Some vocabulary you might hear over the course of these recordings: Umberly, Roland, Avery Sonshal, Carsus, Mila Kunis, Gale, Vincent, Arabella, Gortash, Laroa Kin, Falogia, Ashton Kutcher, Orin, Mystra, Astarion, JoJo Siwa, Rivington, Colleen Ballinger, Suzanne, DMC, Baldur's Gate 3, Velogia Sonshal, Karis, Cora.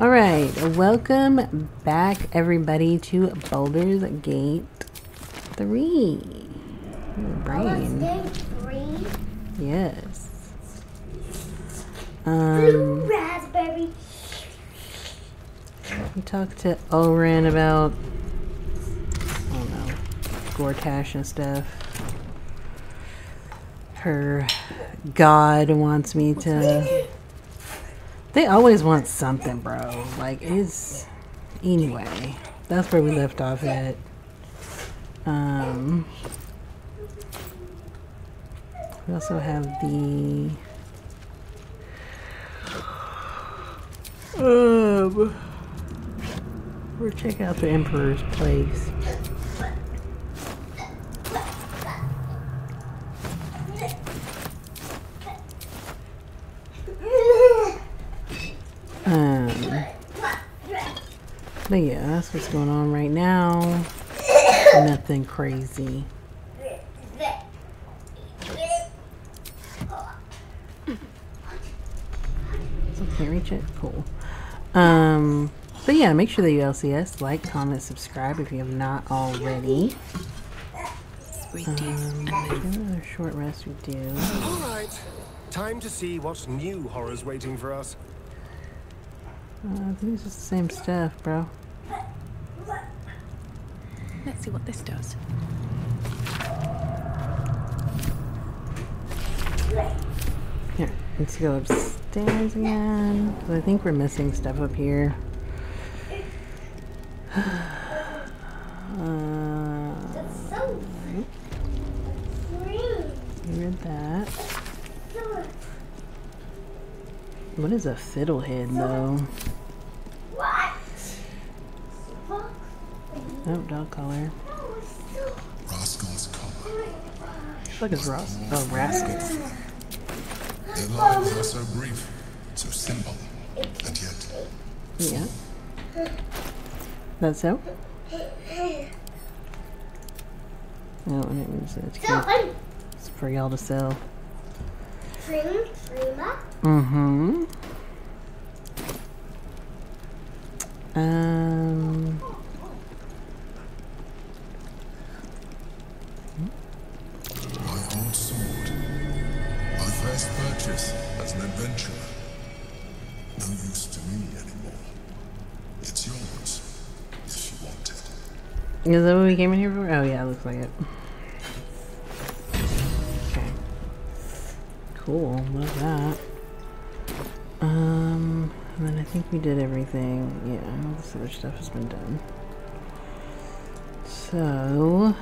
Alright, welcome back everybody to Baldur's Gate 3. Brain. Baldur's Gate 3? Yes. Blue raspberry. We talked to Orin about, I don't know, Gortash and stuff. Her god wants me to... They always want something, bro. Like, it's... Anyway, that's where we left off at. We also have the... We'll check out the Emperor's place. But yeah, that's what's going on right now. Nothing crazy. So can't reach it? Cool. But yeah, make sure that you LCS, like, comment, subscribe if you have not already. Another short rest we do. Alright. Time to see what new horror's waiting for us. I think it's just the same stuff, bro. Let's see what this does. Here, let's go upstairs again. I think we're missing stuff up here. That's so green. You read that. What is a fiddlehead, though? What? Oh, dog collar. Rascal's collar. What the fuck is Rascal? Oh, Rascal. Their lives are so brief, so simple, and yet. Yeah. That's so? No, I didn't mean to say that. It's for y'all to sell. Mm-hmm. My old sword. My first purchase as an adventurer. No use to me anymore. It's yours if you want it. Is that what we came in here for? Oh yeah, it looks like it. Cool, love that. And then I think we did everything. Yeah, all this other stuff has been done. So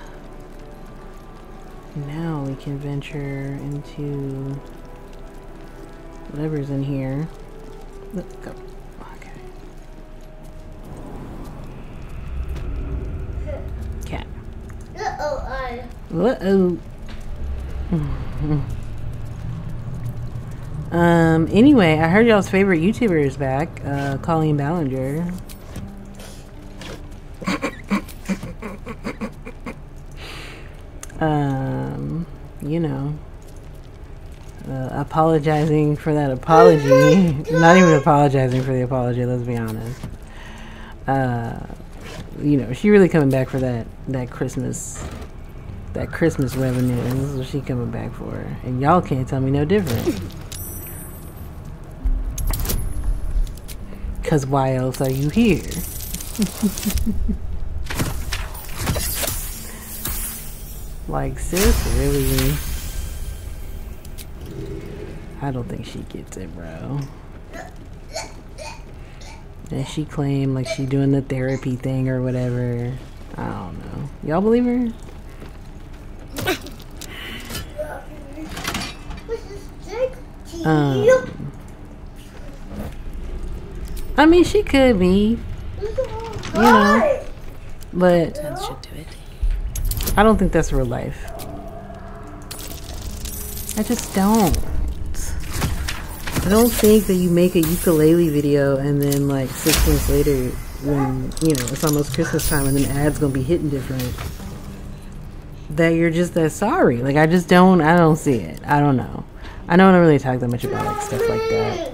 now we can venture into whatever's in here. Let's go. Okay. Cat. Uh-oh. Anyway, I heard y'all's favorite YouTuber is back, Colleen Ballinger. You know, apologizing for that apology. Not even apologizing for the apology, let's be honest. You know, she really coming back for that Christmas revenue. This is what she coming back for. And y'all can't tell me no different. Because why else are you here? Like, sis, really? I don't think she gets it, bro. And she claimed like she doing the therapy thing or whatever. I don't know. Y'all believe her? I mean, she could be, you know, but I don't think that's real life. I just don't. I don't think that you make a ukulele video and then like 6 months later when, you know, it's almost Christmas time and then ads gonna be hitting different, that you're just that sorry. Like, I just don't see it. I don't know. I don't really talk that much about like stuff like that.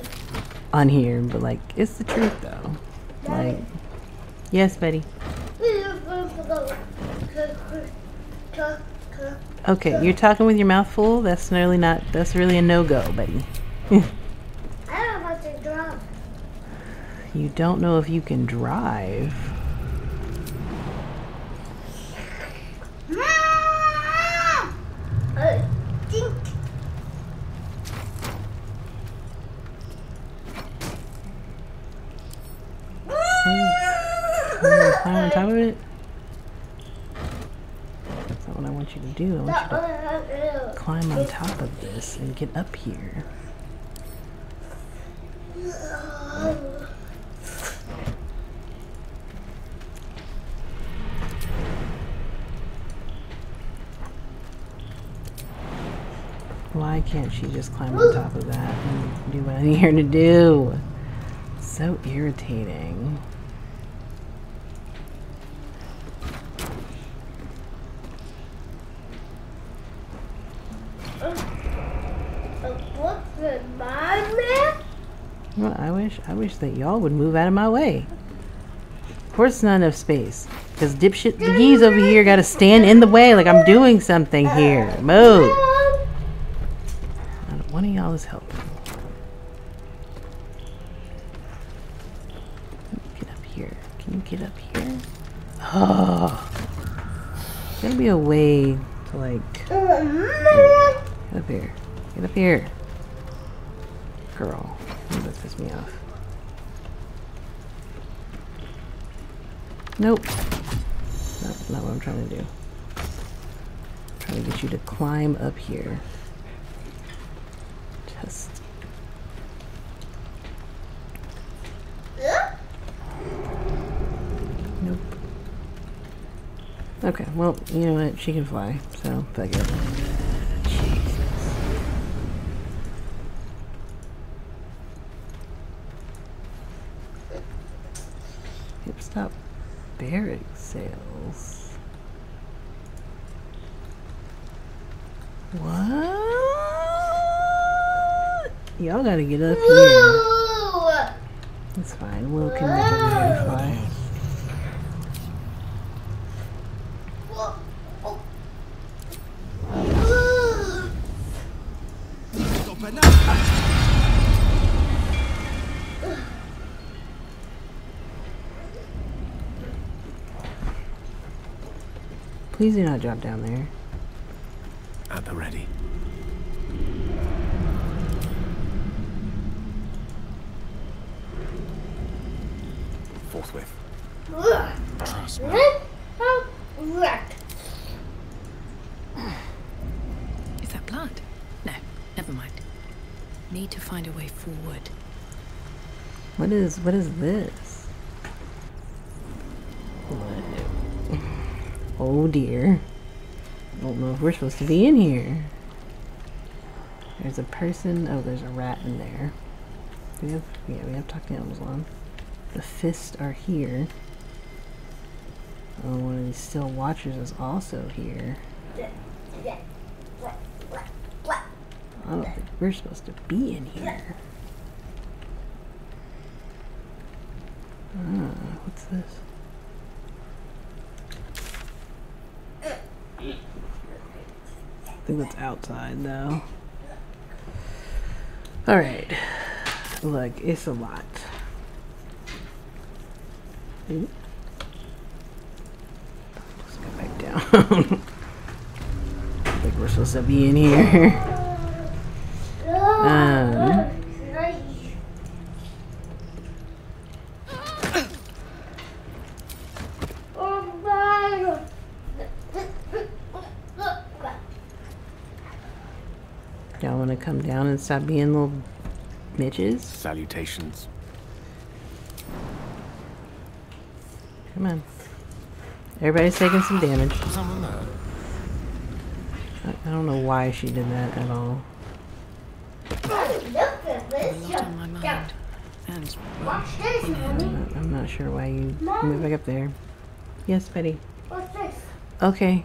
on here, but like it's the truth though. Daddy. Like, yes, Betty. Okay, you're talking with your mouth full. That's really not. That's really a no-go, Betty. I don't know if I can drive. You don't know if you can drive. Top of it? That's not what I want you to do. I want you to climb on top of this and get up here. Why can't she just climb on top of that and do what I'm here to do? So irritating. Well, I wish that y'all would move out of my way. Of course, it's not enough space. Because dipshit McGee's over here got to stand in the way like I'm doing something here. Move. Not one of y'all is helping. Get up here. Can you get up here? Oh. There's got to be a way to like... Get up here. Get up here. Girl. That pisses me off. Nope. That's not what I'm trying to do. I'm trying to get you to climb up here. Just. Nope. Okay, well, you know what? She can fly, so fuck it. Stop barrack sales. What? Y'all gotta get up here. It's fine. Will can make it really fly. Please do not drop down there. At the ready. Forthwith. Trust me. Is that blood? No, never mind. Need to find a way forward. What is this? Oh dear. I don't know if we're supposed to be in here. There's a person. Oh, there's a rat in there. We have talking animals on. The fists are here. Oh, one of these still watchers is also here. I don't think we're supposed to be in here. Ah, what's this? I think that's outside though. Alright. Look, it's a lot. Let's go back down. I think we're supposed to be in here. Come down and stop being little bitches. Salutations. Come on. Everybody's taking some damage. I don't know why she did that at all. I'm not sure why you move back up there. Yes, Betty. What's this? Okay.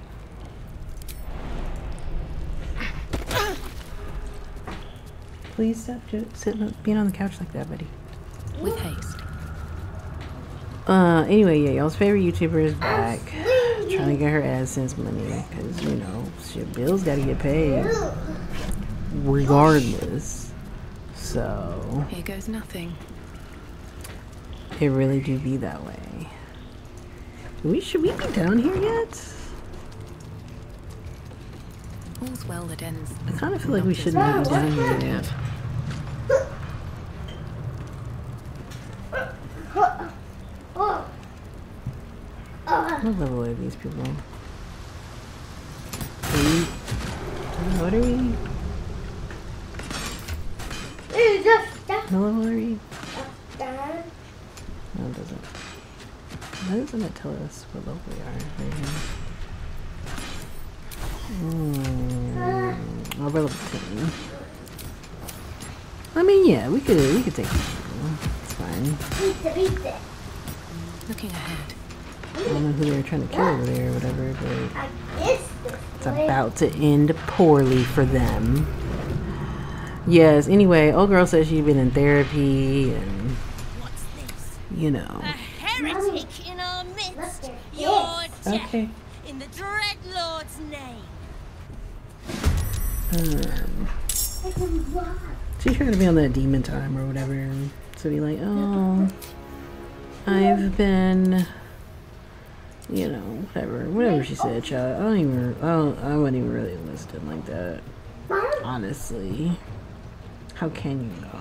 Please stop being on the couch like that, buddy. with haste. Anyway, yeah, y'all's favorite YouTuber is back. Trying to get her AdSense money, because, you know, shit, bills gotta get paid. Regardless. So... here goes nothing. It really do be that way. Should we be down here yet? All's well that ends. I kind of feel like we should not be down here yet. What level are these people? What are we? What level are we? No, it doesn't. Why doesn't it tell us what level we are right here? Oh, we're level 10. I mean, yeah, we could take these people. It's fine. Looking ahead. I don't know who they were trying to kill over there or whatever, but it's about to end poorly for them. Yes, anyway, old girl says she's been in therapy and, you know. A heretic in our midst, your death in the Dread Lord's name. She's trying to be on that demon time or whatever, so be like, oh, I've been... you know, whatever she said, child. I wasn't even really listening like that. Honestly, how can you know?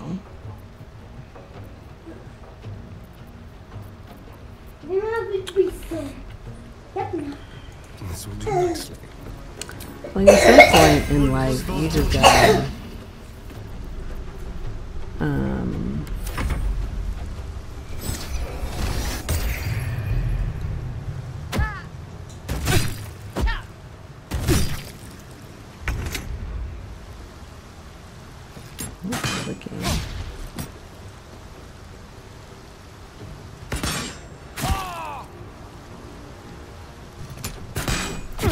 Like at some point in life, you just gotta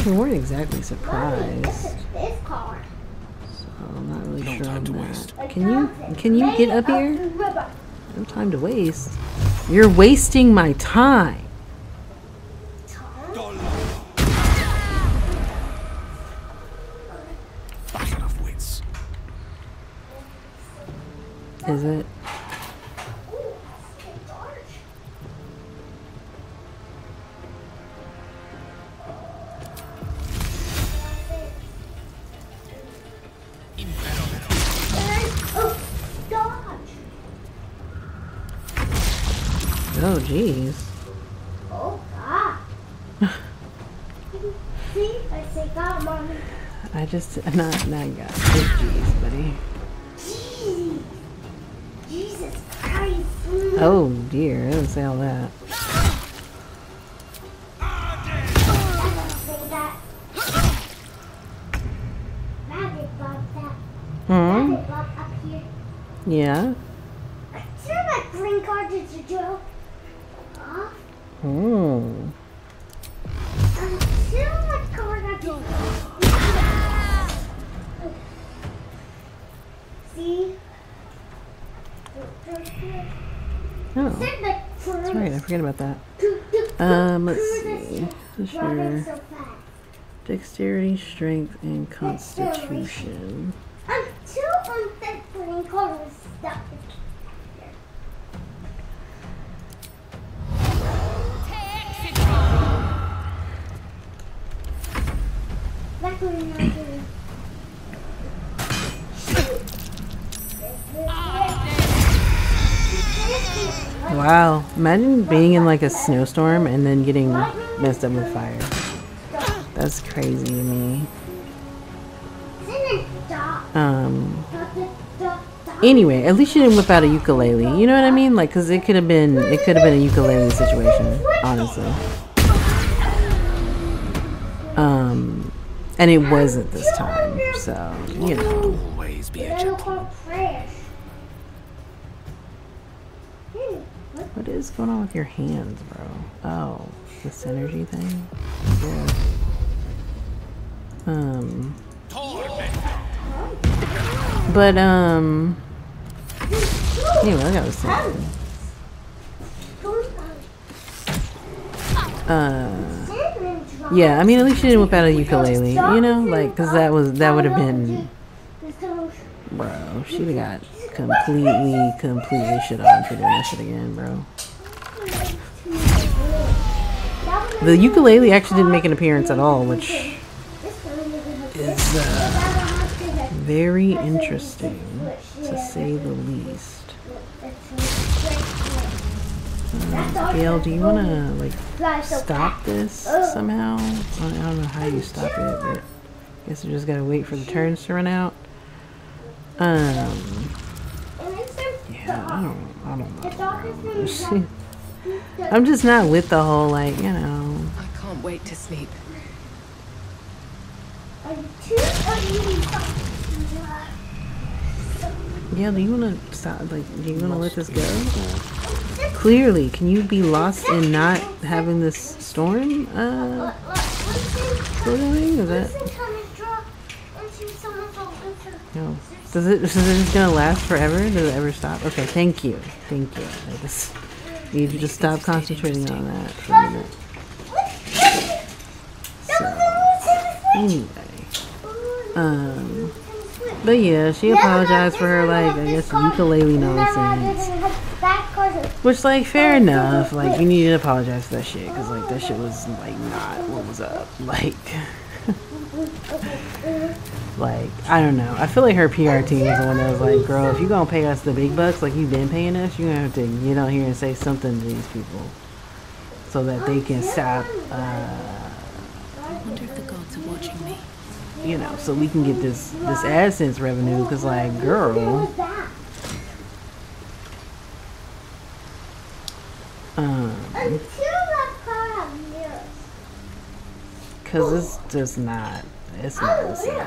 we weren't exactly surprised. So I'm not really sure on that. Can you get up here? No time to waste. You're wasting my time. Is it? Oh, jeez. Oh, God. See, I say God, Mommy. I just, not God. Oh, jeez, buddy. Jeez. Jesus Christ. Oh, dear. I didn't say all that. Hmm? Yeah? Is there like green card to JoJo? Hmm. See? Oh. That's right, I forget about that. Let's see. What's your dexterity, strength, and constitution? I'm too unfaithful and cold with stuff. Wow, imagine being in like a snowstorm and then getting messed up with fire. That's crazy to me. Anyway, at least you didn't whip out a ukulele. You know what I mean? Like, cause it could have been a ukulele situation, honestly. And it wasn't this time, so, you know. Always be a gentleman. What is going on with your hands, bro? Oh, the synergy thing? Yeah. But, anyway, I got a synergy. Yeah, I mean, at least she didn't whip out a ukulele, you know, like, because that would have been, bro, she'd have got completely shit on for doing that shit again, bro. The ukulele actually didn't make an appearance at all, which is very interesting, to say the least. Gale, do you want to, like, stop this somehow? I don't know how you stop it, but I guess I just gotta wait for the turns to run out. Yeah, I don't know. I'm just not with the whole, like, you know. I can't wait to sleep. Yeah, do you want to stop? Like, do you want to let this go? Clearly, can you be lost in not having this storm? Is that? No. Does it? Is it just gonna last forever? Does it ever stop? Okay, thank you, thank you. I just need to just stop concentrating on that for a minute. So, anyway, but yeah, she apologized for her, like, I guess, ukulele nonsense. Which, like, fair enough. Like, you need to apologize for that shit, because, like, that shit was, like, not what was up. Like, like, I don't know. I feel like her PR team is the one that was like, girl, if you gonna pay us the big bucks like you've been paying us, you're gonna have to get out here and say something to these people so that they can stop, I wonder if the gods are watching me. You know, so we can get this AdSense revenue, because, like, girl, because it's just not, it's not the same.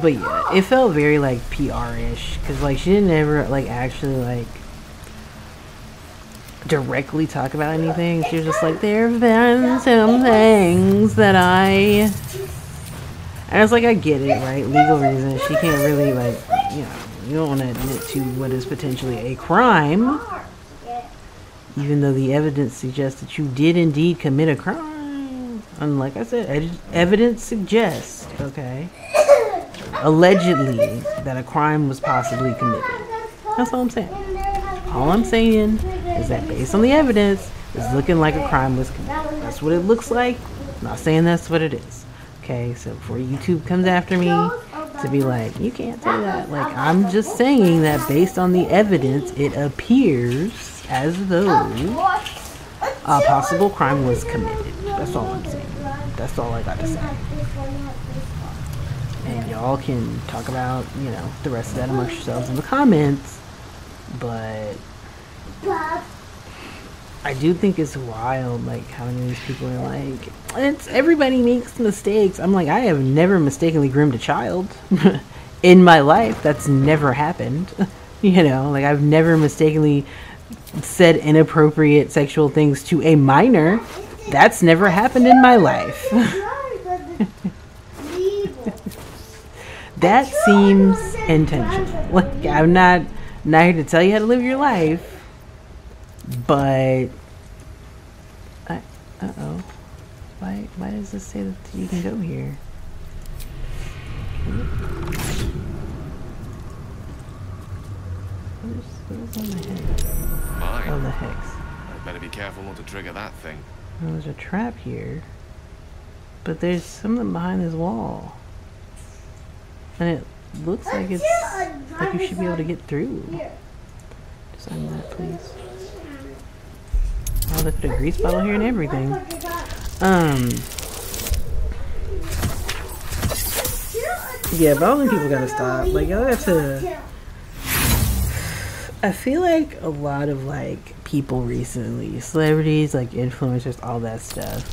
But yeah, it felt very, like, PR-ish, because, like, she didn't ever, like, actually, like, directly talk about anything. She was just like, there have been some things that I was like, I get it, right? Legal reasons. She can't really, like, you know, you don't want to admit to what is potentially a crime, even though the evidence suggests that you did indeed commit a crime. And like I said, evidence suggests, okay, allegedly, that a crime was possibly committed. That's all I'm saying. All I'm saying is that based on the evidence, it's looking like a crime was committed. That's what it looks like. I'm not saying that's what it is. Okay, so before YouTube comes after me to be like, you can't say that. Like, I'm just saying that based on the evidence, it appears as though a possible crime was committed. That's all I'm saying. That's all I got to say. And y'all can talk about, you know, the rest of that amongst yourselves in the comments, but I do think it's wild, like, how many of these people are like, it's everybody makes mistakes. I'm like, I have never mistakenly groomed a child in my life. That's never happened. You know, like, I've never mistakenly said inappropriate sexual things to a minor. That's never happened in my life. That seems intentional. Like, I'm not here to tell you how to live your life, but uh-oh, why does this say that you can go here? What is on the hex? Oh, the hex. I better be careful not to trigger that thing. Well, there's a trap here, but there's something behind this wall, and it looks like it's like you should be able to get through. Just unlock that, please. Oh, they put a grease bottle here and everything. Yeah, balding people gotta stop. Like, y'all have to. I feel like a lot of, like, people recently, celebrities, like, influencers, all that stuff.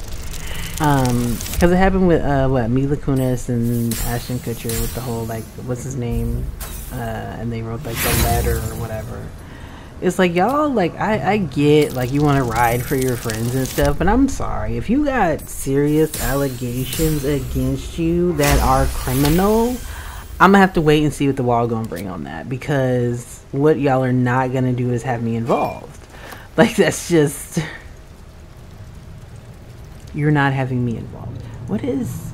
Because it happened with Mila Kunis and Ashton Kutcher with the whole, like, what's his name? And they wrote, like, the letter or whatever. It's like, y'all, like, I get, like, you want to ride for your friends and stuff, but I'm sorry. If you got serious allegations against you that are criminal, I'm going to have to wait and see what the wall going to bring on that, because what y'all are not going to do is have me involved. Like, that's just, You're not having me involved. What is...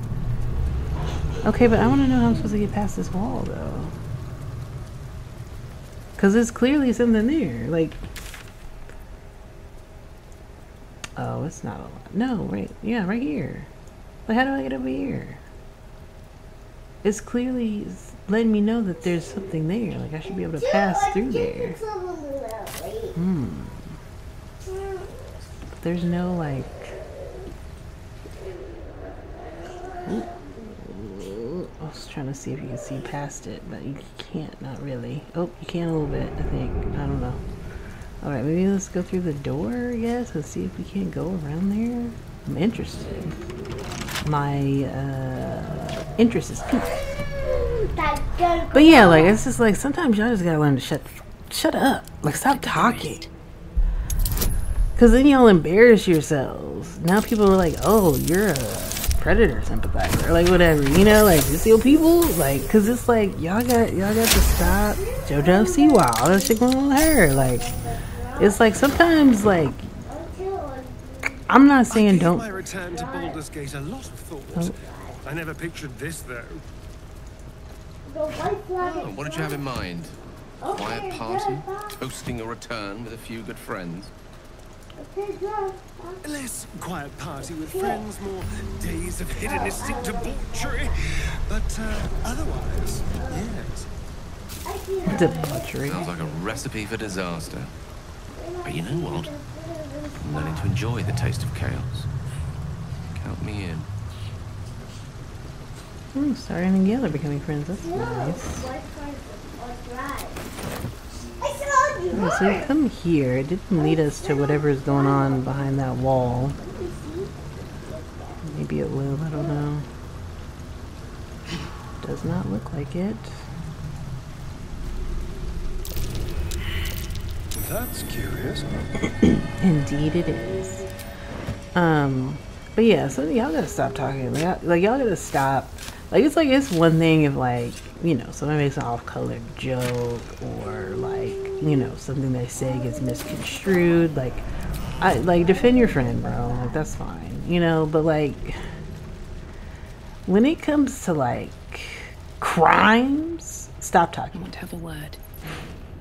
Okay, but I want to know how I'm supposed to get past this wall, though. Because there's clearly something there. Like... Oh, it's not a lot. No, right. Yeah, right here. But how do I get over here? It's clearly letting me know that there's something there. Like, I should be able to pass through there. Hmm. But there's no, like... Ooh. I was trying to see if you can see past it, but you can't, not really. Oh, you can a little bit, I think. I don't know. Alright, maybe let's go through the door, I guess, and see if we can't go around there. I'm interested. My, interest is peaked. But yeah, like, it's just like, sometimes y'all just gotta learn to shut up. Like, stop talking. Because then y'all embarrass yourselves. Now people are like, oh, you're a... predator sympathizer or like whatever, you know, like just your people, like, because it's like y'all got to stop JoJo Siwa, all that shit going on with her. Like, it's like sometimes, like, I'm not saying don't. My return to Baldur's Gate a lot of thought. Oh. I never pictured this though. Oh, what did you have in mind? A quiet party, toasting a return with a few good friends. Less quiet party with friends, more days of hedonistic debauchery. But otherwise, yes. Debauchery. Sounds like a recipe for disaster. But you know what? I'm learning to enjoy the taste of chaos. Count me in. Hmm, Starry and Gale are becoming friends. That's nice. Oh, so we come here. It didn't lead us to whatever is going on behind that wall. Maybe it will, I don't know. Does not look like it. That's curious. Indeed it is. But yeah, so y'all gotta stop talking. Like y'all gotta stop. Like, it's like, it's one thing if, like, you know, somebody makes an off-color joke or, like, you know, something they say gets misconstrued. Like, defend your friend, bro. Like, that's fine. You know, but, like, when it comes to, like, crimes, stop talking. Don't have a word.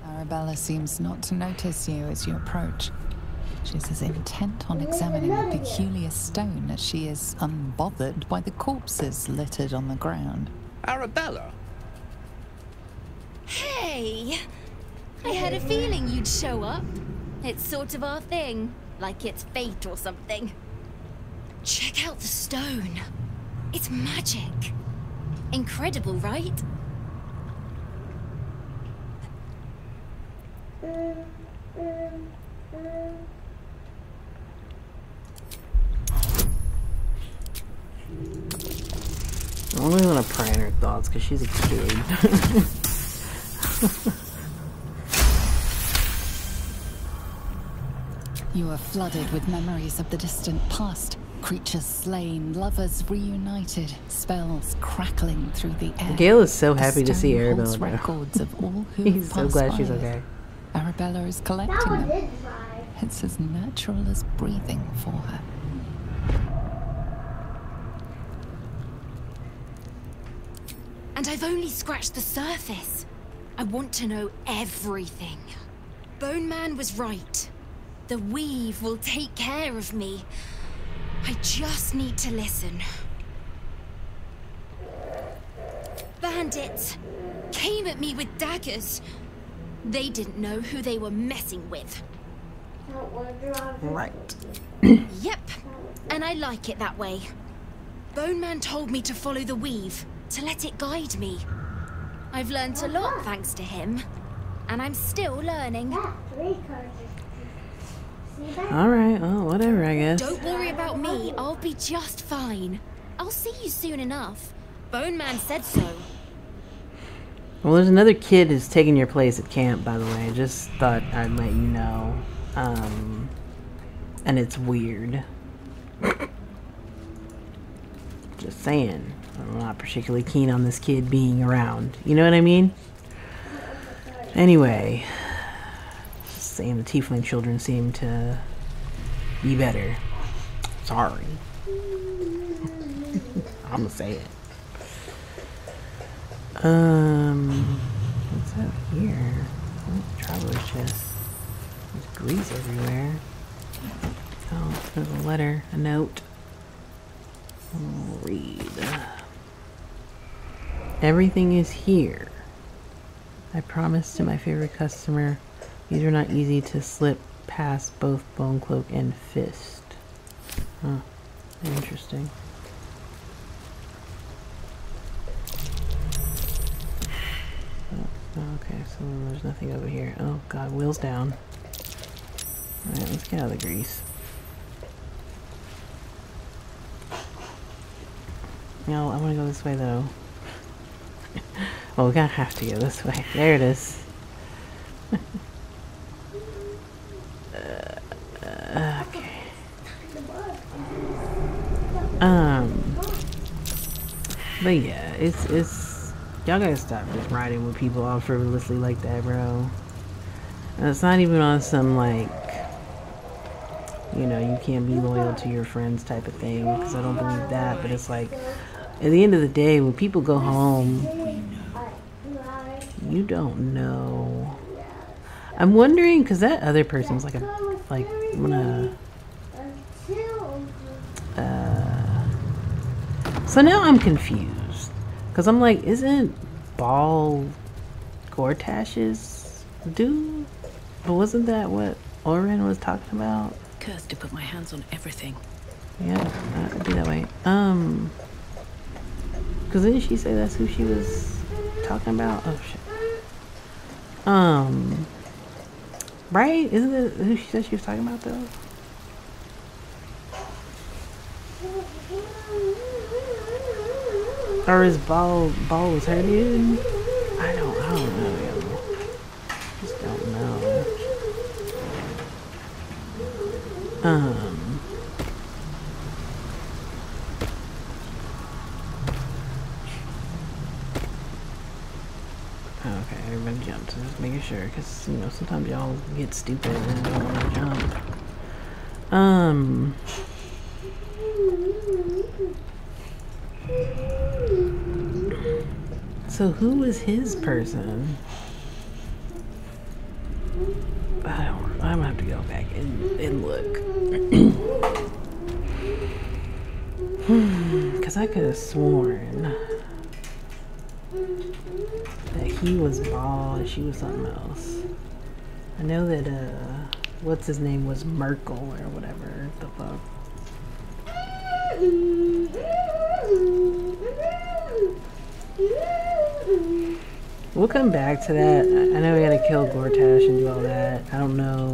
Arabella seems not to notice you as you approach. She's as intent on examining a peculiar stone as she is unbothered by the corpses littered on the ground. Arabella? Hey! I had a feeling you'd show up. It's sort of our thing, like it's fate or something. Check out the stone. It's magic. Incredible, right? I only want to pry in her thoughts because she's a kid. You are flooded with memories of the distant past. Creatures slain, lovers reunited, spells crackling through the air. Gale is so happy to see Arabella now. He's so glad she's okay. Arabella is collecting them. It's as natural as breathing for her. And I've only scratched the surface. I want to know everything. Bone Man was right. The weave will take care of me. I just need to listen. Bandits came at me with daggers. They didn't know who they were messing with. Right. Yep, and I like it that way. Bone Man told me to follow the weave. To let it guide me. I've learned a lot thanks to him, and I'm still learning. Alright, well, whatever, I guess. Don't worry about me, I'll be just fine. I'll see you soon enough. Bone Man said so. Well, there's another kid who's taking your place at camp, by the way. I just thought I'd let you know. And it's weird. Just saying. I'm not particularly keen on this kid being around. You know what I mean? Anyway, just saying the tiefling children seem to be better. Sorry. I'ma say it. What's up here? Traveler's chest. There's grease everywhere. Oh, there's a letter, a note. I'll read. Everything is here. I promise to my favorite customer, these are not easy to slip past both Bone Cloak and Fist. Huh. Interesting. Oh, okay, so there's nothing over here. Oh god, wheels down. Alright, let's get out of the grease. No, I want to go this way though. Oh, we're gonna have to go this way. There it is. Okay. But yeah, it's y'all gotta stop just riding with people all frivolously like that, bro. And it's not even on some like, you know, you can't be loyal to your friends type of thing, because I don't believe that. But it's like, at the end of the day, when people go home, you don't know. I'm wondering, because that other person was like a, like, so now I'm confused, because I'm like, isn't Bald Gortash's dude? But wasn't that what Orin was talking about? Cursed to put my hands on everything. Yeah, that would be that way. Because didn't she say that's who she was talking about? Oh shit. Right? Isn't it who she said she was talking about though? Or is Ball was her dude? I don't know. Okay, everybody jumps. I'm just making sure, because you know sometimes y'all get stupid and don't want to jump. So who was his person? I'm gonna have to go back and look. Because I could have sworn that he was bald and she was something else. I know that, what's his name was Merkel or whatever the fuck. We'll come back to that. I know we gotta kill Gortash and do all that. I don't know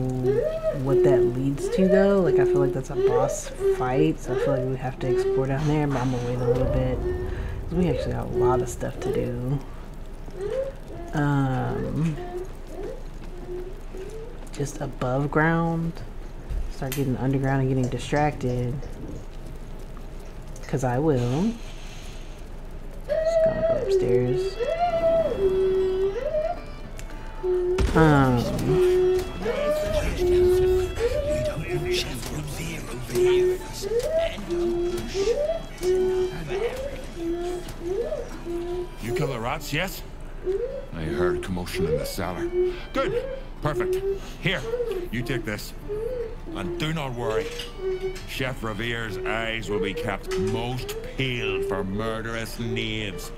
what that leads to though. Like, I feel like that's a boss fight, so I feel like we have to explore down there, but I'm gonna wait a little bit. We actually got a lot of stuff to do. Just above ground. Start getting underground and getting distracted. Cause I will. Just gonna go upstairs. You kill the rats, yes? I heard commotion in the cellar. Good. Perfect. Here, you take this. And do not worry. Chef Revere's eyes will be kept most peeled for murderous knaves.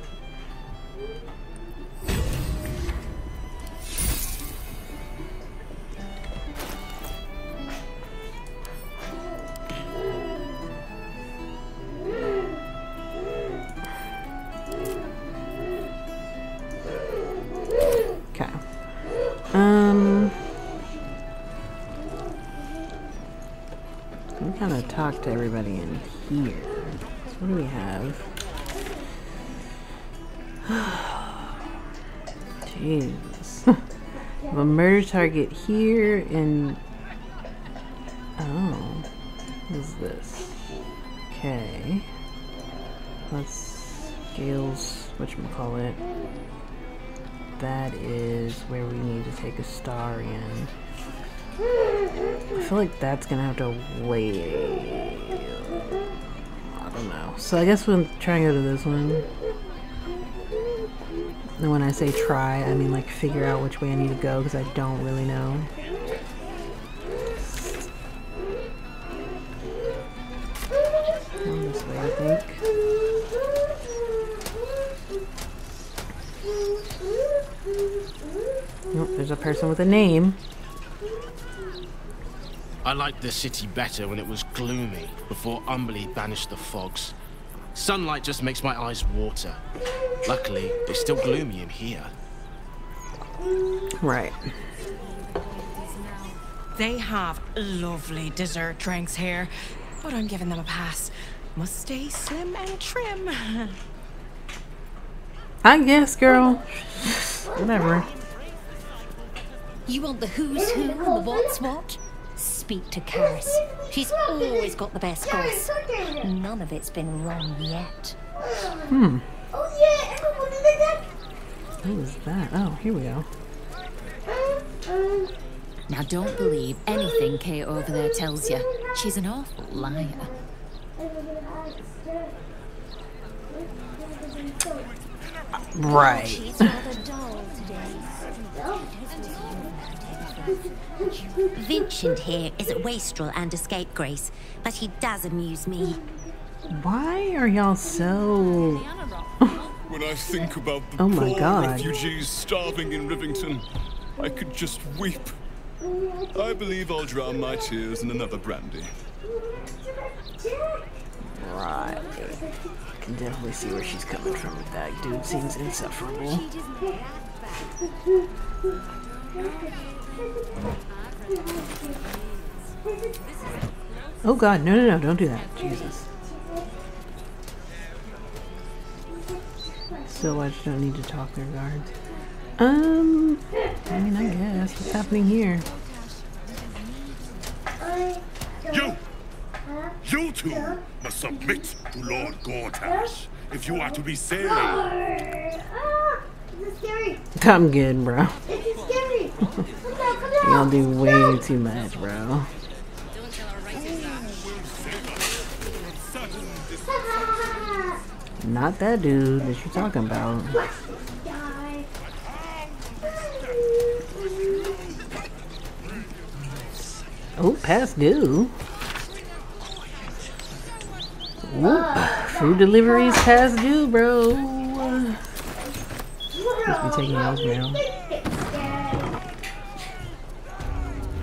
Talk to everybody in here. So what do we have? Jesus. We have a murder target here and... Oh. What is this? Okay. Let's... Gale's... whatchamacallit. That is where we need to take Astarion. I feel like that's gonna have to wait. So I guess we'll try and go to this one. And when I say try, I mean like figure out which way I need to go because I don't really know. This way, I think. Nope, there's a person with a name. I liked the city better when it was gloomy, before Umberly banished the fogs. Sunlight just makes my eyes water. Luckily, it's still gloomy in here. Right. They have lovely dessert drinks here, but I'm giving them a pass. Must stay slim and trim. I guess, girl. Whatever. You want the who's who and the what's what? Speak to Karis. She's always got the best goss. None of it's been wrong yet. Hmm. What was that? Oh, here we go. Now don't believe anything Kay over there tells you. She's an awful liar. Right. She's rather dull today. Vincent here is a wastrel and a scapegrace, but he does amuse me. Why are y'all so... When I think about the poor refugees starving in Rivington, I could just weep. I believe I'll drown my tears in another brandy. Right. I can definitely see where she's coming from with that. Dude seems insufferable. Oh god, no, no, no, don't do that. Jesus. So I just don't need to talk their guards. I mean, I guess. What's happening here? You two must submit to Lord Gortash if you are to be saved. I'm good, bro. Y'all do way too much, bro. Not that dude that you're talking about. Oh, past due. Whoop. Food deliveries past due, bro. Must be taking those now.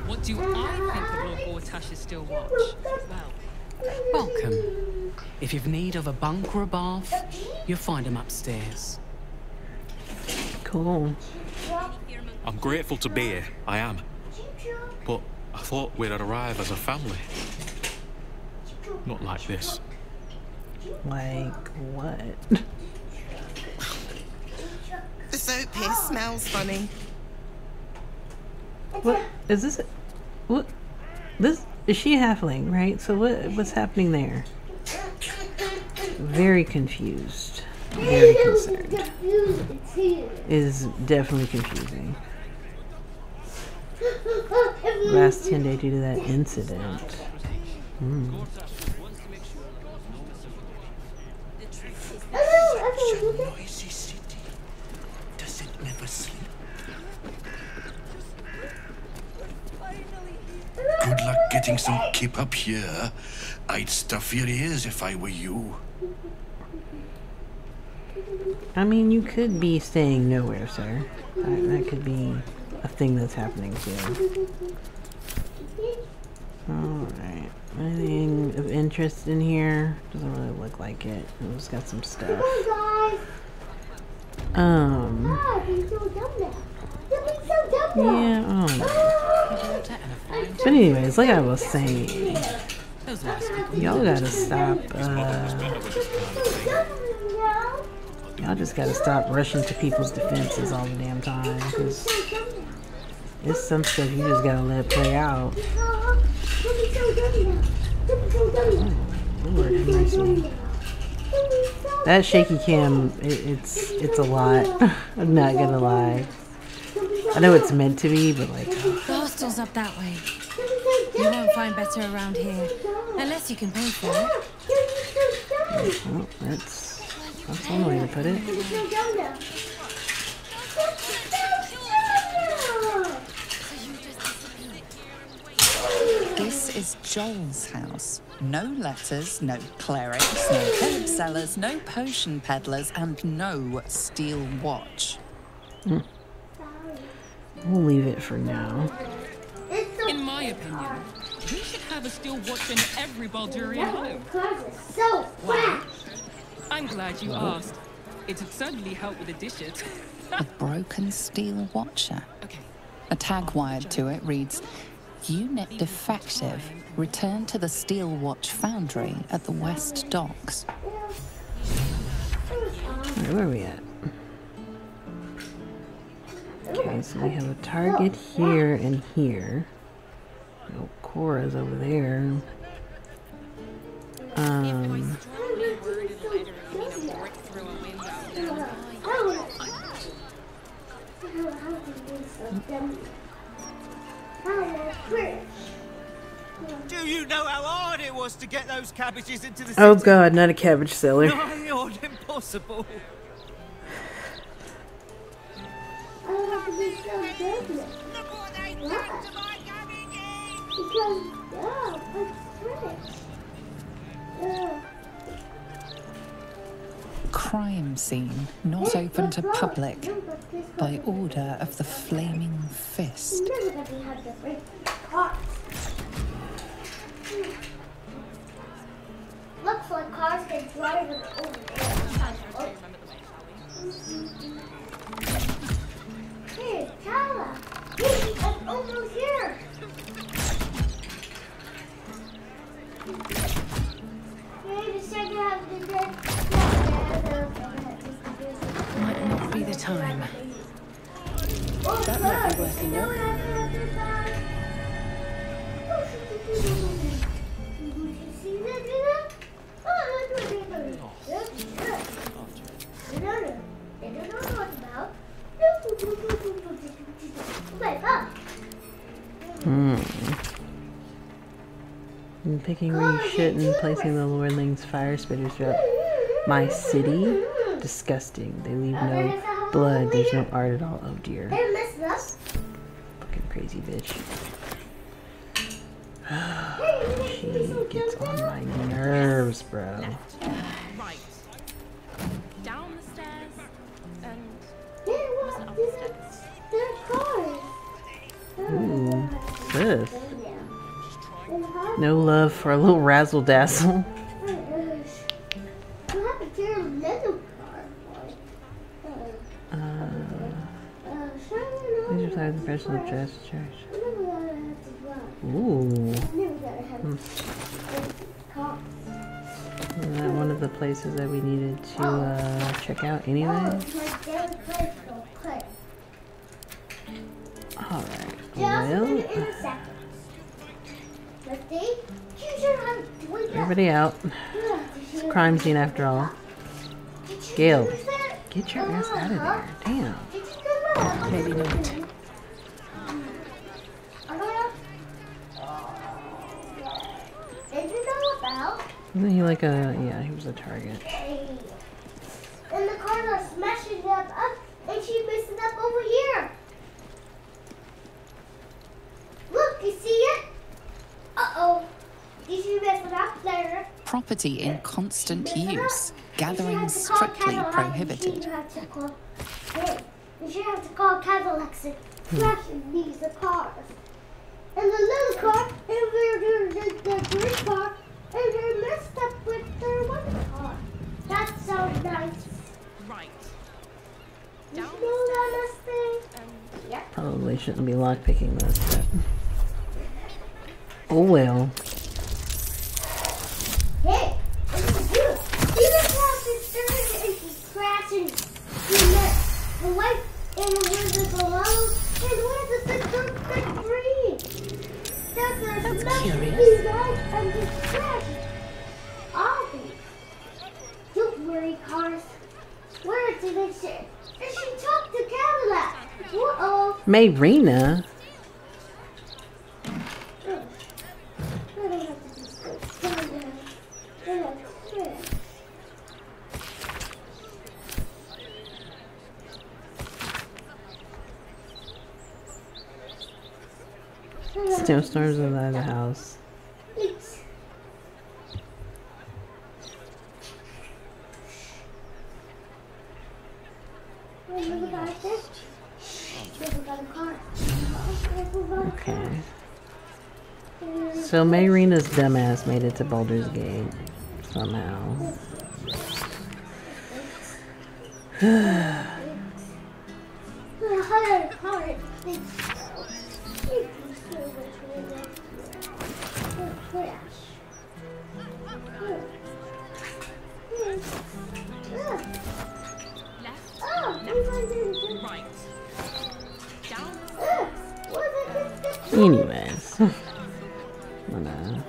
What do I think of Lord Gortash's still watch? Well, welcome. If you've need of a bunk or a bath, you'll find him upstairs. Cool. I'm grateful to be here, I am. But I thought we'd arrive as a family. Not like this. Like what? The soap here smells funny. What is this? What? This is she halfling, right? So what's happening there? Very confused. Very concerned. Is definitely confusing. Last 10 days due to that incident. Mm. Noisy city. Does it never sleep? Good luck getting some keep up here. I'd stuff your ears if I were you. I mean, you could be staying nowhere, sir. That could be a thing that's happening too. Alright. Anything of interest in here? Doesn't really look like it. It's just got some stuff. Yeah, but anyways, like I was saying, y'all gotta stop, y'all just gotta stop rushing to people's defenses all the damn time, because it's some stuff you just gotta let play out. Oh, Lord have mercy. That shaky cam, it's a lot. I'm not gonna lie. I know it's meant to be, but like. The hostel's up that way. You won't find better around here, unless you can pay for it. Oh, that's one way to put it. This is Joel's house. No letters, no clerics, no herb sellers, no potion peddlers, and no steel watch. Hmm. We'll leave it for now. In my opinion, we should have a steel watch in every Baldurian home. So wow. I'm glad you asked. It would certainly help with the dishes. A broken steel watcher. Okay. A tag wired to it reads, "Unit defective. Return to the steel watch foundry at the West Docks." Where are we at? Okay, so we have a target here and here. Oh, Cora's over there. Do you know how hard it was to get those cabbages into the city? Oh god, not a cabbage seller. No, impossible. Crime scene not open to public by order of the Flaming Fist. Looks like cars can drive over there. Hey, Tala! Hey, I'm almost here! Might not be the time. Oh, that might be worth I'm picking these shit and placing the Lordlings fire spitters throughout my city. Disgusting. They leave no blood. There's no art at all. Oh dear. Fucking crazy bitch. She gets on my nerves, bro. Ooh, what's this? No love for a little razzle dazzle. These are flowers and fresh little dress church. Ooh. Isn't that one of the places that we needed to check out anyway? Alright. Well, everybody out. It's a crime scene after all. Gale, get your ass out of there. Damn. Maybe not. Isn't he like a... yeah, he was a target. And the cars are smashing them up and she messes up over here. Look, you see it? Uh-oh. Did you mess with that player? Property in constant use. Gathering strictly prohibited. You should have to call Cadillacs and smashing these cars. And the little car, and the green car, and they messed up with their one car. That sounds nice. Right. You know that thing? Yeah. Probably shouldn't be lockpicking this, but... oh well. Hey! The white and the yellow and the that's curious. And the trash. Obby. Don't worry, Cars. Where did it say? It should talk to Cadillac. Uh-oh. Mayrina? Snowstorms inside the house. Okay. So Mayrina's dumbass made it to Baldur's Gate somehow. Anyways, I'm gonna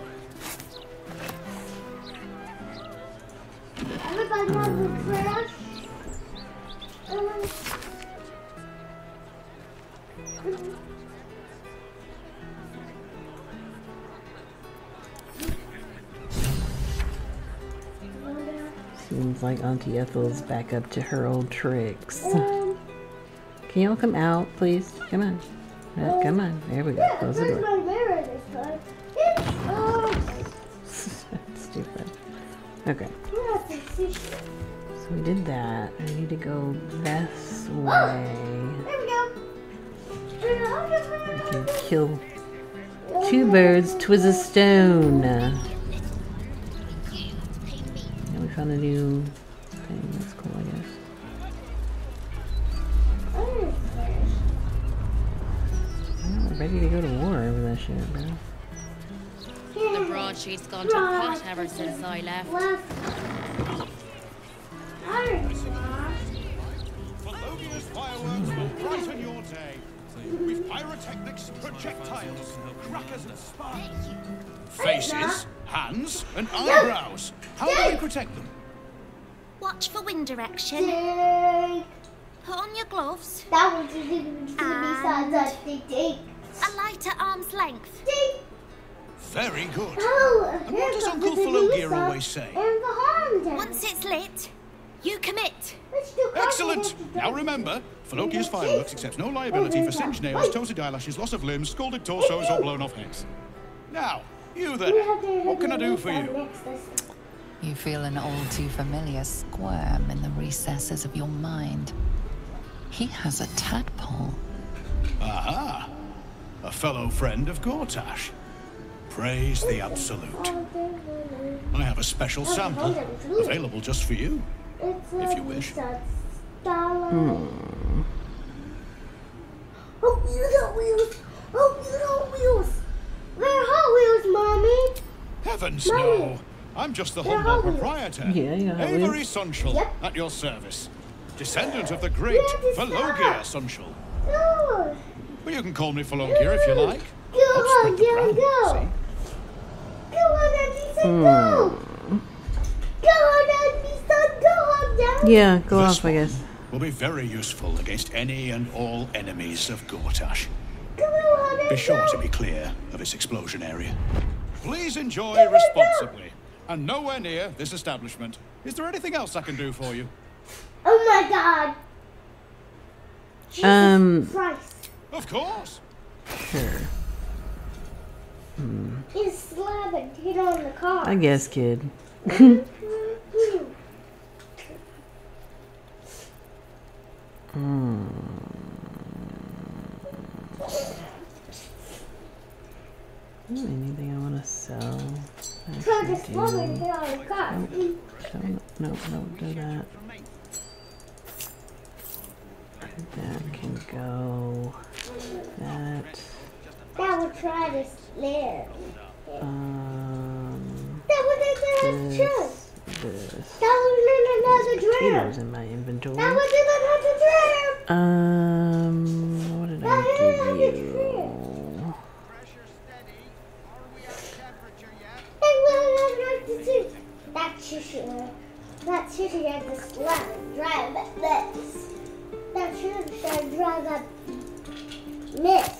seems like Auntie Ethel's back up to her old tricks. Can y'all come out, please? Come on. Oh, come on, there we go. Yeah, close the door. My mirror this time. That's stupid. Okay. So we did that. I need to go this way. Oh, there we go. We can kill two birds, twiz a stone. And we found a new thing. That's cool, I guess. Ready to go to war over that shit, bro. The broadsheet's gone to pot ever since I left. Falogia's fireworks will brighten your day with pyrotechnics, projectiles, crackers, and sparks. Faces, hands, and eyebrows. How do we protect them? Watch for wind direction. Put on your gloves. That was the besides a light at arm's length. Very good. Oh, and what does Uncle Falogia always say? Once it's lit, you commit. Excellent. Now remember, Falogia's fireworks accepts no liability for singed nails, toasted eyelashes, loss of limbs, scalded torsos, or blown off heads. Now, you there. What can I do for you? You feel an all too familiar squirm in the recesses of your mind. He has a tadpole. Aha! A fellow friend of Gortash. Praise the absolute. I have a special sample, available just for you, if you wish. Oh, you got wheels! Oh, you got wheels! They're Hot Wheels, Mommy! Heavens, no! I'm just the humble proprietor, Avery Sonshal, at your service. Descendant of the great Velogia Sonshal. Well, you can call me Falogia if you like. Go on, Auntie Son, go on down. Yeah, go off, I guess. Will be very useful against any and all enemies of Gortash. Be sure to be clear of its explosion area. Please enjoy responsibly, and nowhere near this establishment. Is there anything else I can do for you? Oh my God! Jesus Christ. Of course. Sure. He's slapping hit on the car. I guess, kid. Anything I want to sell? Don't do that. That can go. That would try to slip. That was in another trip. That was in another trip. In my inventory. That was in another trip. What did I give you? That should have to slap and drive at this. That should have drive at miss.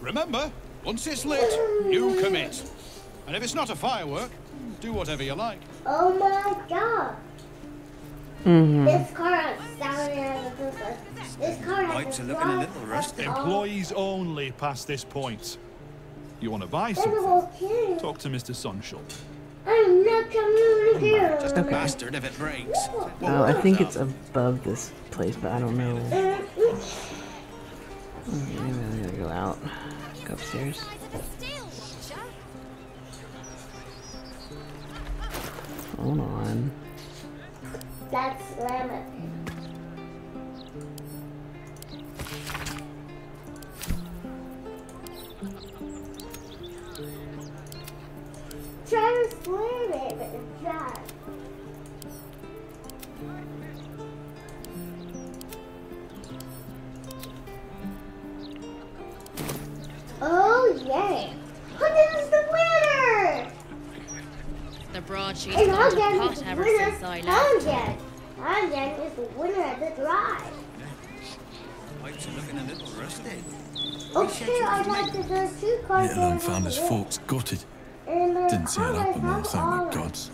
Remember, once it's lit, you commit. And if it's not a firework, do whatever you like. Oh my God. Mm-hmm. This car sounded like a Koopa. This car has a looking a little rusty. Employees only past this point. You want to buy something? Talk to Mr. Sonshal. I'm not coming here. Just a bastard if it breaks. Oh, I think it's above this place, but I don't know. I'm gonna go out. Go upstairs. Hold on. That's Lamet. Try to slam it, but it's not. Oh, yay. Oh, this is the winner! The broadsheet and I'll get the winner. I'll get this winner at the drive. Pipes are looking a little rusted. Okay, I'd like to go two cars. Little unfounders folks got it. Didn't see it happen though, thank the gods.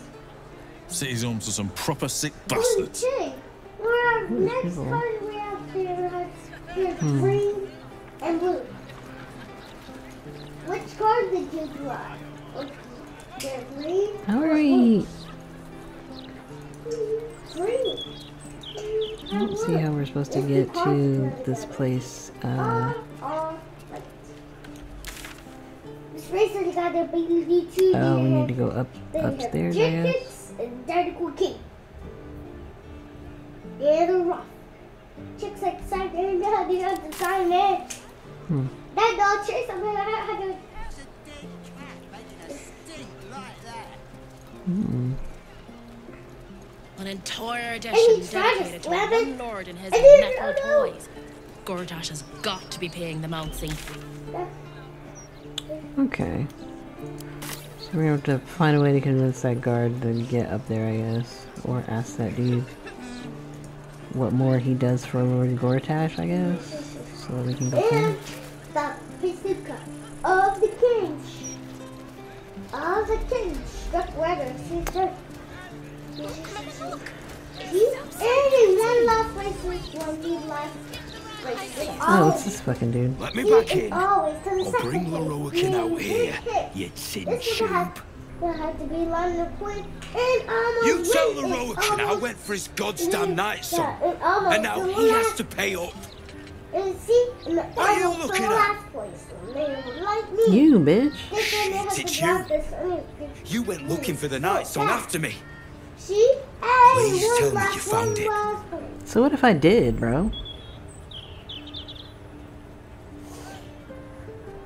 City's home to some proper sick bastards. We're our next card we have to green and blue. Which card did you draw? How are we? I don't see how we're supposed to get to this place. Oh, we need to go upstairs, I guess. An entire edition dedicated to one lord and his metal toys. Gortash has got to be paying the mounting. Okay. So we're going to have to find a way to convince that guard to get up there, I guess. Or ask that dude what more he does for Lord Gortash, I guess. So that we can go through. The bazooka of the king. Of the king. Struck weather. Oh, it's this fucking dude. Let me back in. I'll bring Laroa Kin out here. You tin sheep. You tell Laroa Kin I went for his goddamn night song. And now he has to pay up. Why are you looking at? You, bitch. Shit, it's you. You went looking for the night song after me. Please tell me you found it. So what if I did, bro?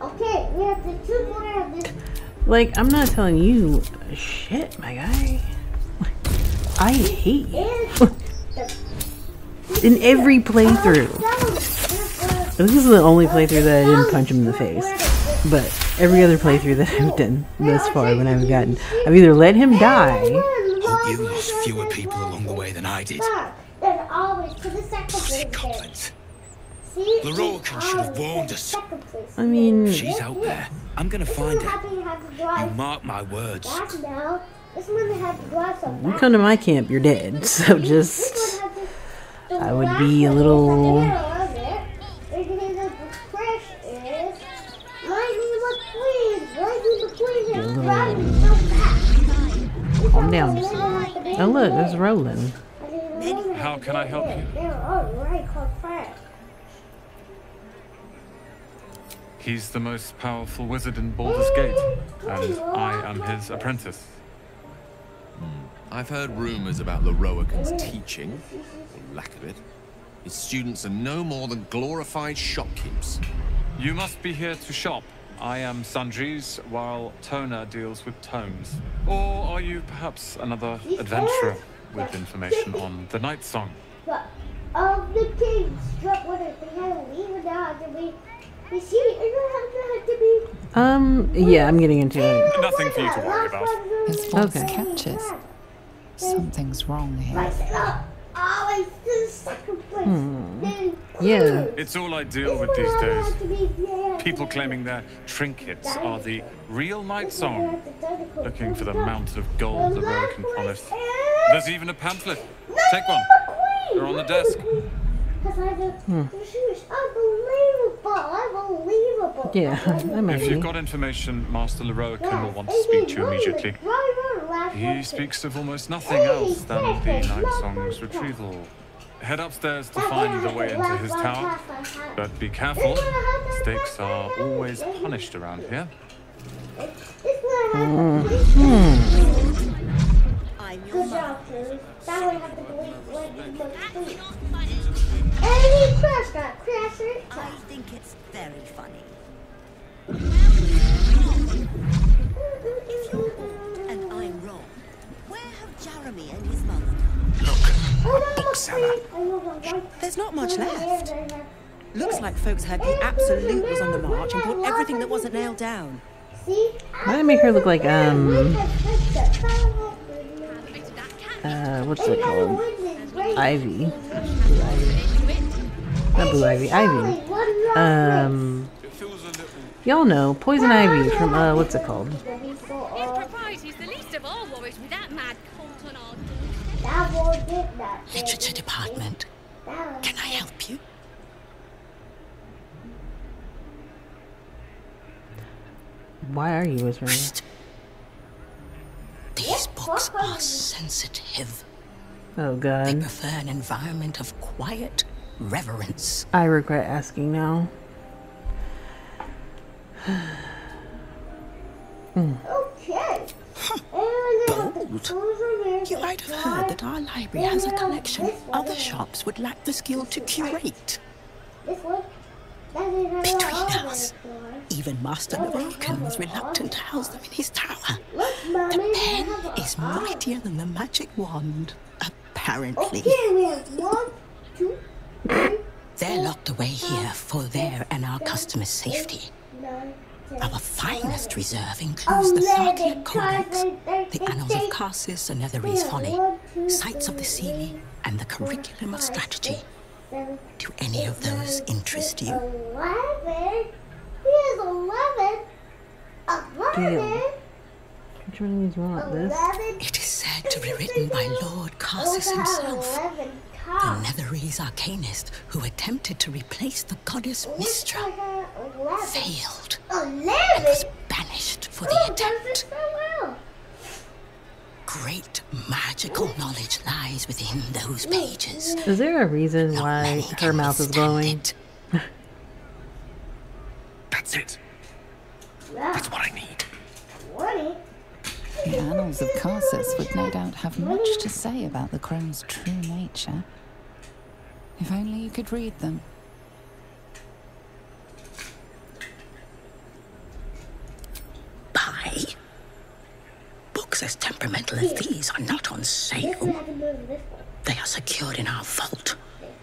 Okay, we have the two more of this. Like, I'm not telling you shit, my guy. I hate you. In every playthrough. This is the only playthrough that I didn't punch him in the face. But every other playthrough that I've done thus far, when I've gotten, I've either let him die. You lost fewer people along the way than I did. Pussy coppers. Laroa Kin should have warned us. I mean, she's out there. I'm gonna find her. You mark my words. You come to my camp, you're dead. So just, I would be a little. Calm down. Oh look, there's Roland. How can I help you? He's the most powerful wizard in Baldur's Gate, and I am his apprentice. I've heard rumors about Laroa Kin's teaching, or lack of it. His students are no more than glorified shopkeepers. You must be here to shop. I am Sanjeev, while Tona deals with tomes. Or are you perhaps another adventurer with information on the night song? Of the kings, drop water. They have to leave without to be. You see, you don't have to be. Yeah, I'm getting into it. Nothing for you to worry about. His voice catches. Something's wrong here. Yeah. It's all I deal with these days. People claiming their trinkets are the real night song. Looking for the mountain of gold the American promised. There's even a pamphlet Take one. They're on the desk. Unbelievable. Yeah. If you've got information, Master Laroa Kin will want to speak to you immediately. He speaks of almost nothing else than the Night Song's retrieval. Head upstairs to find the way into his tower, but be careful. Mistakes are always punished around here. Good doctor. That would have to believe what you Enemy crushed that crasher. I think it's very funny. If you're bored and I'm wrong, where have Jeremy and his mother gone? Look, a bookseller. There's not much left. Looks like folks heard the absolute was on the march and bought everything that wasn't nailed down. Why do I make her look like what's it called? Ivy. Not Blue Ivy, Ivy. Y'all know Poison Ivy from what's it called? Literature department. Can I help you? Why are you whispering? These books are sensitive. Oh god. They prefer an environment of quiet reverence. I regret asking now. Okay. Bold. You might have heard that our library has a collection other shops would lack the skill to curate. Between us, even Master Laroa Kin was reluctant to house them in his tower. The pen is mightier than the magic wand, apparently. They're locked away here for their and our customers' safety. Our finest reserve includes the Sarkia Codex, the Annals of Carsus and Netherese Folly, Sights of the Sea, and the Curriculum of Strategy. Do any of those interest you? 11? Here's 11! 11! Which one is wrong with this? It is said to be written by Lord Carsus himself, the Netherese arcanist who attempted to replace the goddess Mystra, failed, and was banished for the attempt. Great magical knowledge lies within those pages. Is there a reason why her mouth is glowing? That's it. That's what I need. The Annals of Carsus would no doubt have much to say about the Crone's true nature. If only you could read them. Bye. Books as temperamental as these are not on sale. They are secured in our vault,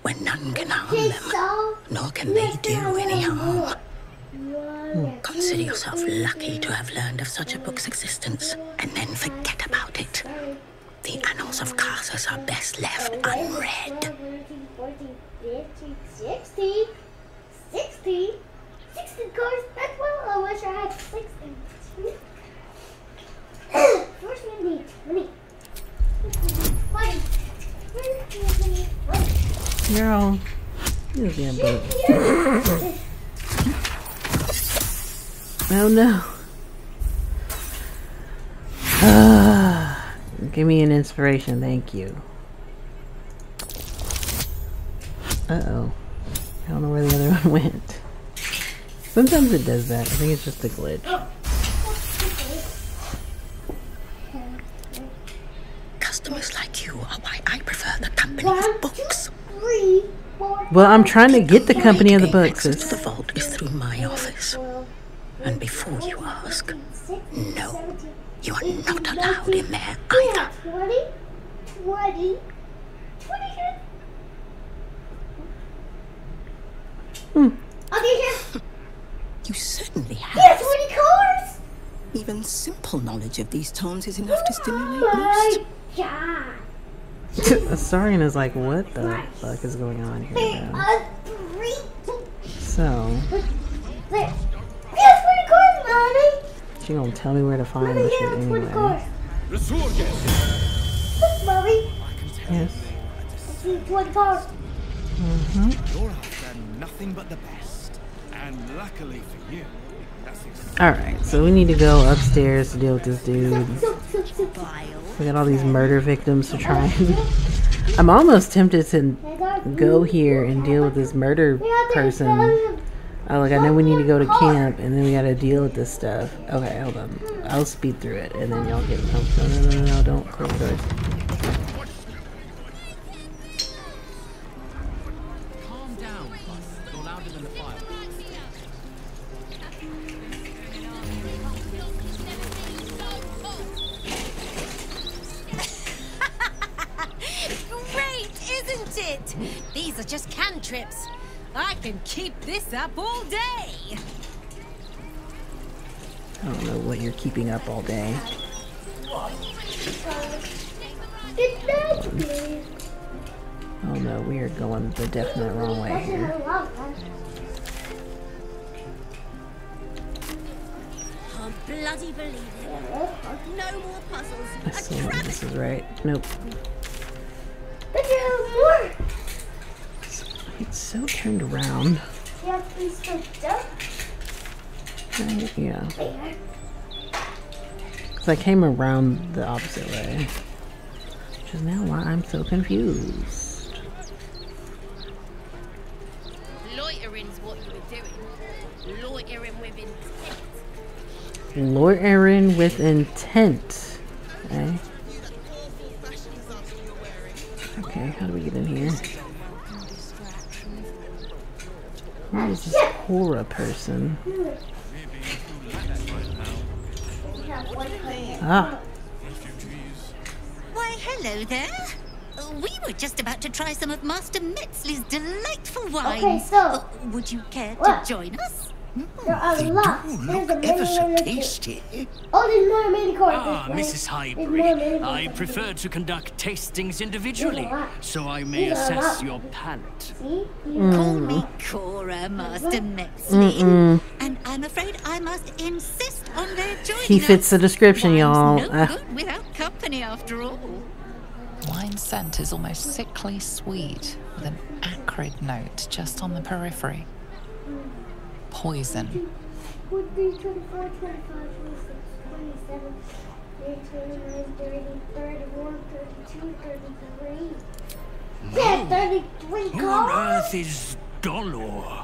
where none can harm them, nor can they do any harm. Consider yourself lucky to have learned of such a book's existence, and then forget about it. The Annals of Carsus are best left unread. 60 cards? That's well, I wish I had 60. First we need money. Girl, you're damn boat. Oh no. Give me an inspiration, thank you. Uh-oh. I don't know where the other one went. Sometimes it does that. I think it's just a glitch. Oh. Customers like you are why I prefer the company of books. Well, I'm trying to get the company of the books. Access to the vault is through my office. And before you ask, no, you are not allowed in there either. 20. You certainly have. Yeah, 20 cards. Even simple knowledge of these tomes is enough to stimulate most. Yeah. Astarion is like, what the fuck is going on here? So. She gonna tell me where to find this shit anyway. Yes. sweet one card. You're after nothing but the best, and luckily for you. All right, so we need to go upstairs to deal with this dude. We got all these murder victims to try and... I'm almost tempted to go here and deal with this murder person. Like, I know we need to go to camp, and then we gotta deal with this stuff. Okay, hold on. I'll speed through it, and then y'all get... No, no, no, no, don't close the doors. Keep this up all day. I don't know what you're keeping up all day. Oh no, we are going the definite wrong way here. I bloody believe it. No more puzzles. I still think this is right. Nope. It's so turned around. Yeah, please don't. Yeah. Because I came around the opposite way. Which is now why I'm so confused. Loitering's what you were doing. Loitering with intent. Loitering with intent. Okay. Okay, how do we get in here? Who is this Cora person? Ah. Why, hello there. We were just about to try some of Master Metzley's delightful wines. Okay, so would you care to join us? There are lots. There's a ever so tasty. Oh, there's more mini-courses. Ah, right? Mrs. Highbury, I prefer to conduct tastings individually, so I may assess your palate. Call me Cora, Master Metzley, and I'm afraid I must insist on their joining us. He fits the description, y'all. No good without company, after all. Wine scent is almost sickly sweet, with an acrid note just on the periphery. Poison. Your earth is Dolor.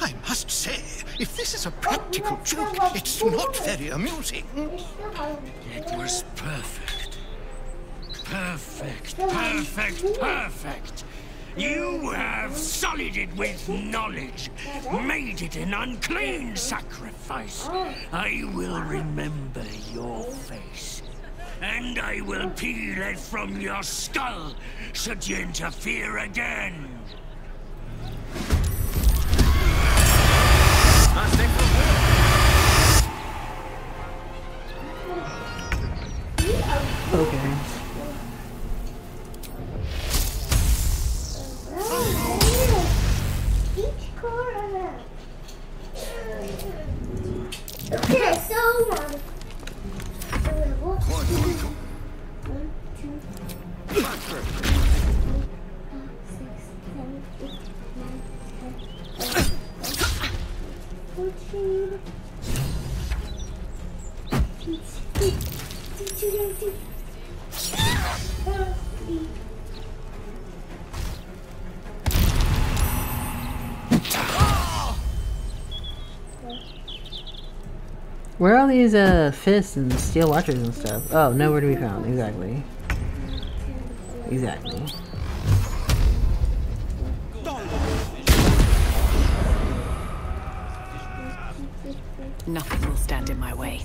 I must say, if this is a practical joke, it's not very amusing. It was perfect. Perfect, perfect, perfect. You have sullied it with knowledge, made it an unclean sacrifice. I will remember your face, and I will peel it from your skull, should you interfere again. Okay. Okay, so where are all these fists and steel watchers and stuff? Oh, nowhere to be found. Exactly. Exactly. Nothing will stand in my way.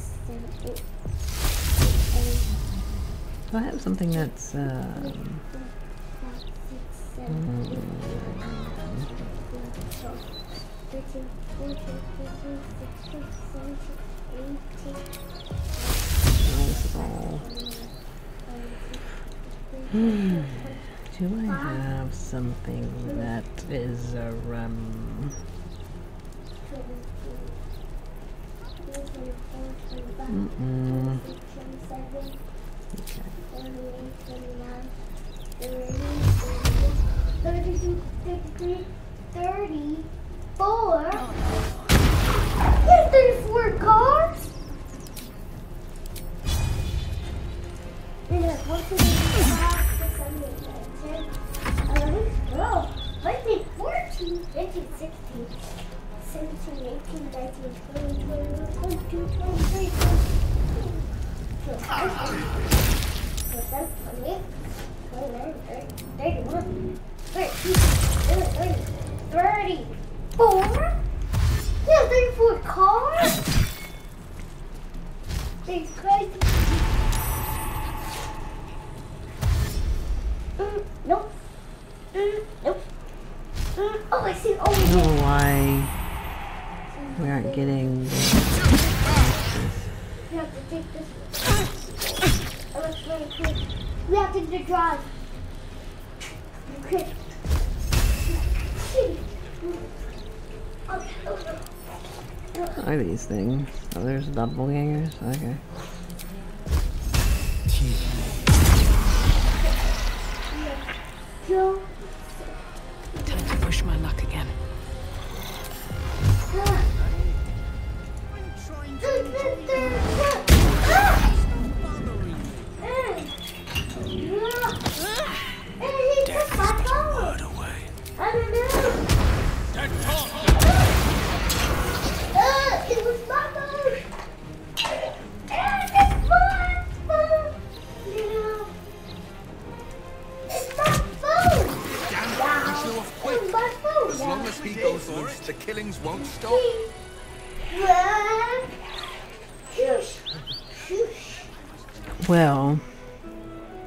Do I have something that's do I have something that is a Okay. 32, 33, 34. There's 34 cars. There's like 14, 15, 16, 17, 18, 19, 20, 21, 22, 23, 34? Yeah, 34 cars? That's crazy. Nope. Nope. Oh, I see. Oh, I don't know why we aren't getting this. We have to take this one. That looks really quick. We have to drive. Okay. What are these things? Oh, there's doppelgangers? Okay. Time to push my luck again. Well.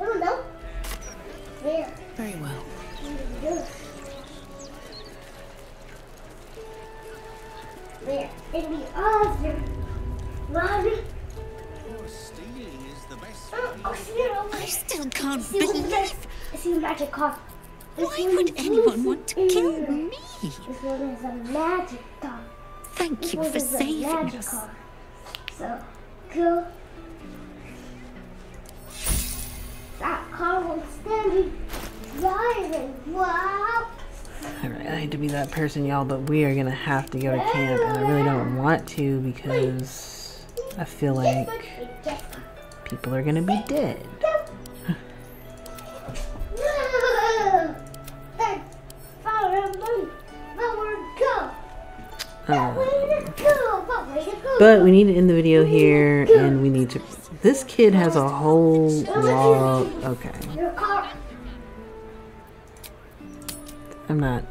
I don't know. Where? Very well. Where? In the other. Mommy. Your stealing is the best. I still can't believe. I see a magic car. Why would anyone want to kill me? This one is a magic car. Thank you for saving us. So, go. That car will stand me driving. Wow. Alright, I hate to be that person, y'all, but we are gonna have to go to camp, and I really don't want to because I feel like people are gonna be dead. But we need to end the video here, and we need to. This kid has a whole lot. Okay. I'm not.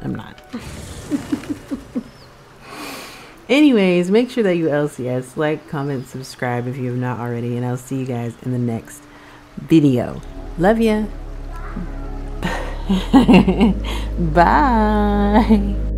Anyways, make sure that you LCS, like, comment, subscribe if you have not already, and I'll see you guys in the next video. Love ya. Bye.